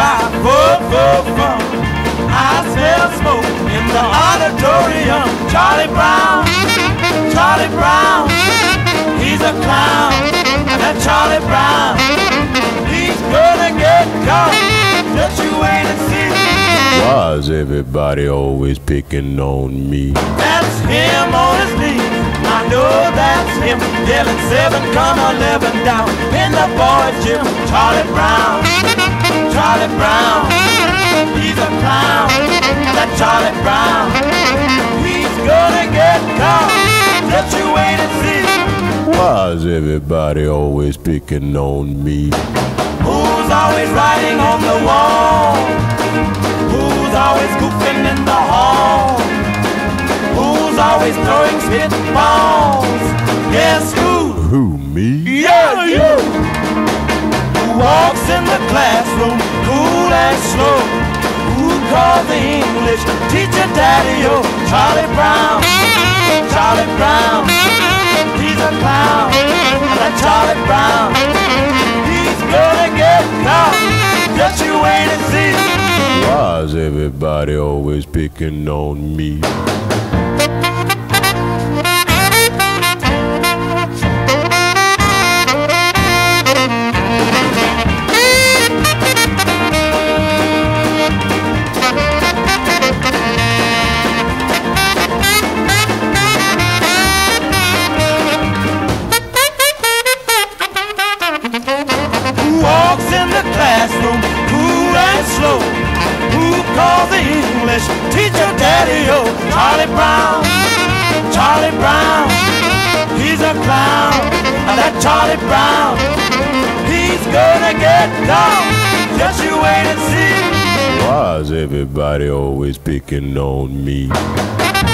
5, 4, 4, 4. I smell smoke in the auditorium. Charlie Brown, Charlie Brown, he's a clown. That Charlie Brown, he's gonna get caught. Don't you wait and see. Why's everybody always picking on me? That's him on his knees. I know that's him yelling 7, 11 down in the boys' gym. Charlie Brown, Charlie Brown, he's a clown. That Charlie Brown, he's gonna get caught. Don't you wait and see. Why's everybody always picking on me? Who's always writing on the wall? Who's always goofing in the hall? Who's always throwing spit balls? Guess who? Who, me? Yeah, you! Who walks in the classroom cool and slow? Who calls the English teacher daddy-o? Charlie Brown, Charlie Brown, he's a clown. That Charlie Brown, he's gonna get caught. Don't you wait and see. Why's everybody always picking on me? Classroom, cool and slow. Who calls the English teacher daddy-o? Charlie Brown, Charlie Brown, he's a clown. That Charlie Brown, he's gonna get down. Just you wait and see. Why's everybody always picking on me?